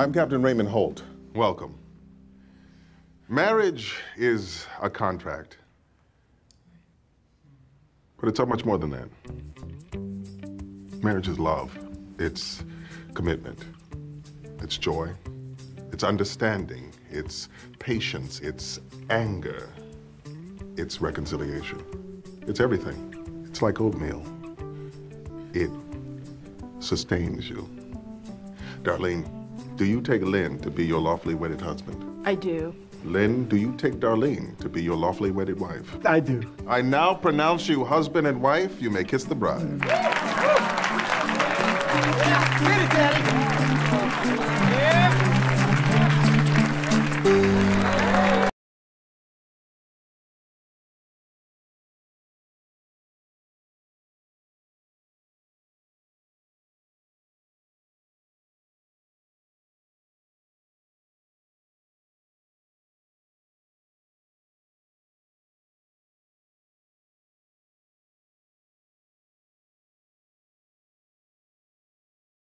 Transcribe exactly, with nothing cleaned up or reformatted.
I'm Captain Raymond Holt. Welcome. Marriage is a contract, but it's so much more than that. Marriage is love. It's commitment. It's joy. It's understanding. It's patience. It's anger. It's reconciliation. It's everything. It's like oatmeal. It sustains you. Darlene, do you take Lynn to be your lawfully wedded husband? I do. Lynn, do you take Darlene to be your lawfully wedded wife? I do. I now pronounce you husband and wife. You may kiss the bride. Mm-hmm. Yeah, get it, Daddy.